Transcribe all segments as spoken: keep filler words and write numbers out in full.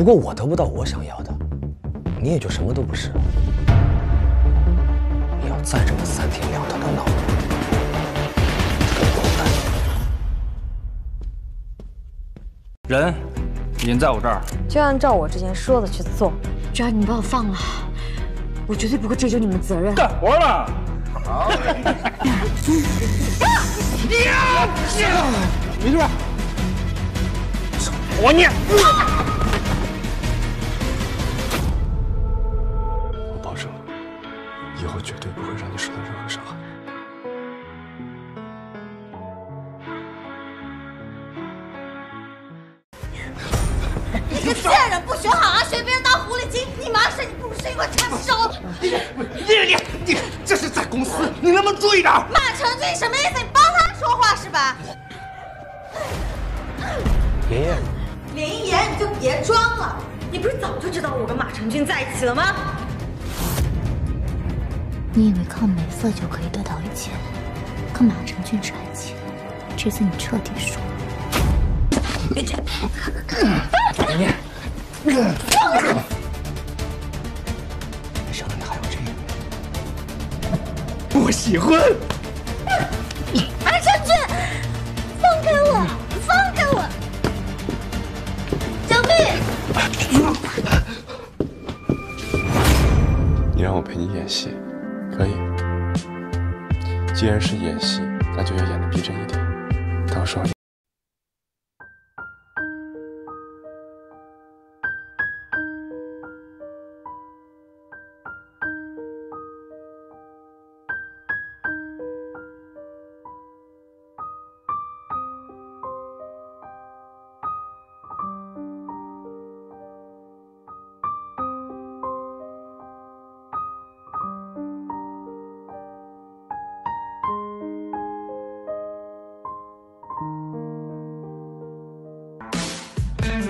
如果我得不到我想要的，你也就什么都不是了。你要再这么三天两头的闹，我滚蛋！人已经在我这儿，就按照我之前说的去做。只要你们把我放了，我绝对不会追究你们责任。干活了！好。没事吧？我你！我保证，以后绝对不会让你受到任何伤害。你个贱人，不学好啊，学别人当狐狸精！你妈是你不如生一块叉烧。你你你，这是在公司，你能不能注意点？马成军什么意思？你帮他说话是吧？林燕，林燕，你就别装了！你不是早就知道我跟马成军在一起了吗？你以为靠美色就可以得到一切？可马成军是爱情，这次你彻底输了。 林燕，没想到你还有这一面。我喜欢。马成军，放开我，放开我！小妹，你让我陪你演戏，可以。既然是演戏，那就要演得逼真一点。到时候你。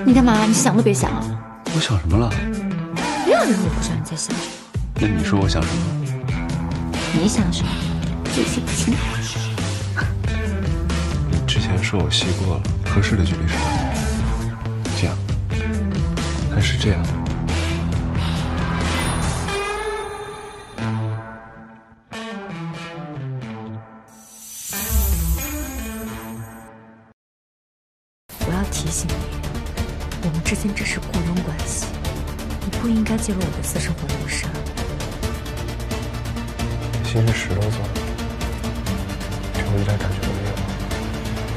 你干嘛？你想都别想啊！我想什么了？没有人我不知道你在想什么。那你说我想什么？你想什么？自己听。你之前说我吸过了，合适的距离是这样，还是这样？我要提醒你。 我们之间只是雇佣关系，你不应该介入我的私生活那么深。心是石头做的，对我一点感觉都没有。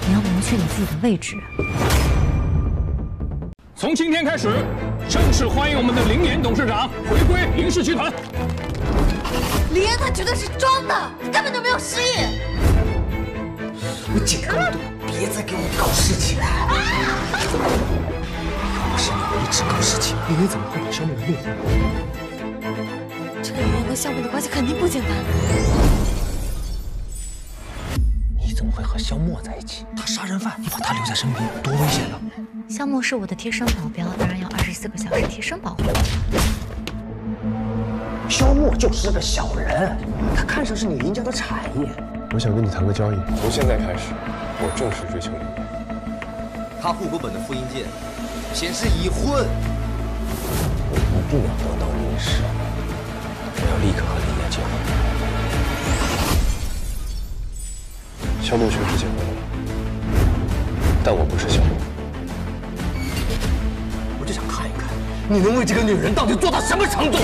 你要明确你自己的位置。从今天开始，正式欢迎我们的林岩董事长回归林氏集团。林岩他绝对是装的，根本就没有失忆。我警告你，别再给我搞事情了。啊 一直搞事情，林林怎么会把小美弄混？这个林林跟小美的关系肯定不简单。你怎么会和肖默在一起？他杀人犯，你把他留在身边，多危险啊！肖默是我的贴身保镖，当然要二十四个小时贴身保护。肖默就是个小人，他看上是你林家的产业。我想跟你谈个交易，从现在开始，我正式追求林林。他户口本的复印件。 显示已婚，我一定要得到林氏，我要立刻和林家结婚。肖诺确实结婚了，但我不是肖诺。我就想看一看，你能为这个女人到底做到什么程度？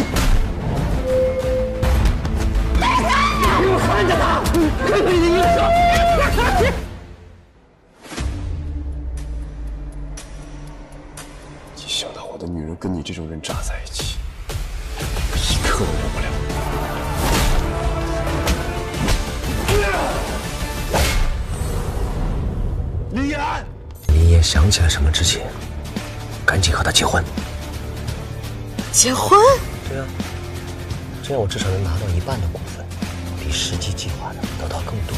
你给我看着她，看着你的手。 女人跟你这种人渣在一起，一刻我忍不了。林岩，林岩想起来什么之前，赶紧和他结婚。结婚？对啊，这样我至少能拿到一半的股份，比实际计划的得到更多。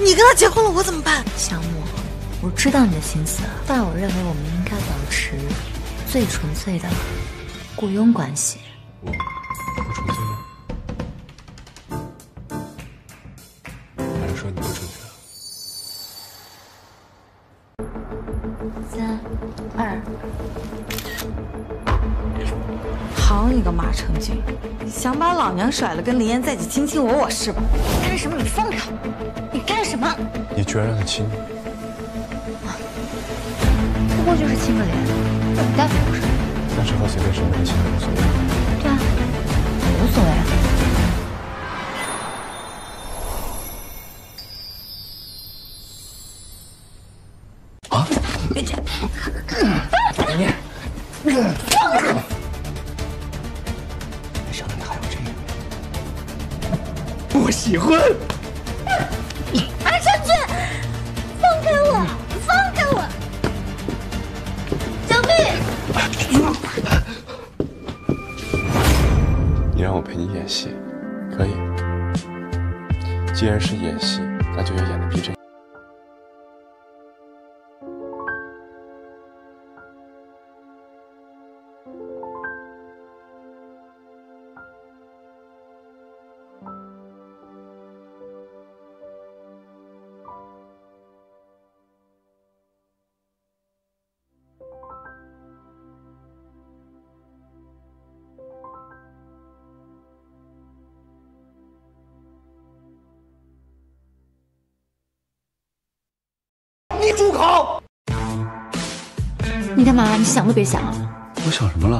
你跟他结婚了，我怎么办？小莫，我知道你的心思，但我认为我们应该保持。 最纯粹的雇佣关系，不纯粹吗？还是说你不纯粹？三二。好你个马成军，想把老娘甩了，跟林岩在一起卿卿我我是吧？你干什么？你放开我！你干什么？你居然让他亲你！啊、不过就是亲个脸，那你大不了什么？那时候随便什么人亲都无所谓。对啊，无所谓啊。 喜欢马成军，放开我，放开我！小妹，你让我陪你演戏，可以。既然是演戏，那就要演得逼真。 你住口！你干嘛？你想都别想啊！我想什么了？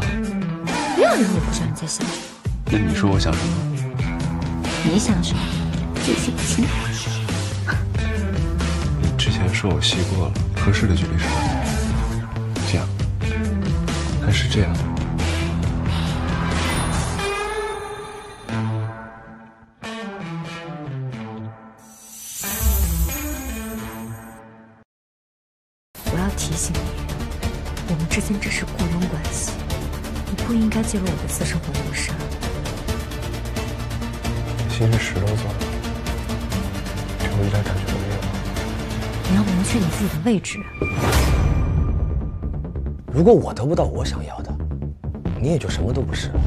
没有理由我不知道你在想什么。那你说我想什么？你想什么？自己心。你之前说我吸过了，合适的距离是这样，还是这样？提醒你，我们之间只是雇佣关系，你不应该介入我的私生活那么深。心是石头做的，给我一点感觉都没有。你要明确你自己的位置。如果我得不到我想要的，你也就什么都不是了。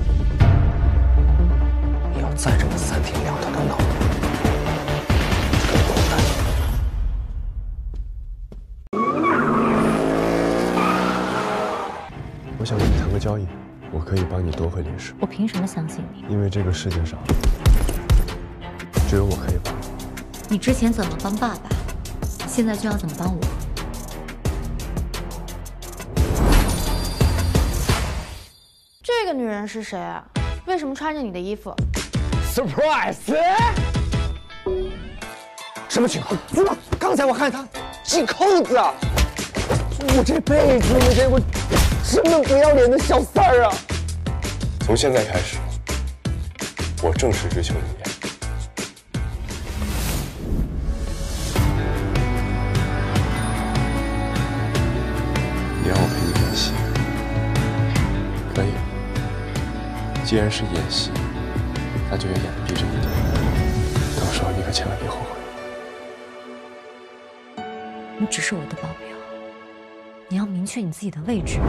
你要再这么三天两头的闹。 我想跟你谈个交易，我可以帮你夺回林氏。我凭什么相信你？因为这个世界上只有我可以帮你。你之前怎么帮爸爸，现在就要怎么帮我？这个女人是谁啊？为什么穿着你的衣服 ？Surprise！ 什么情况？怎么？刚才我看她系扣子啊！我这辈子没见过。 什么不要脸的小三儿啊！从现在开始，我正式追求你。你让我陪你演戏，可以。既然是演戏，那就要演得逼真一点。到时候你可千万别后悔。你只是我的保镖。 你要明确你自己的位置。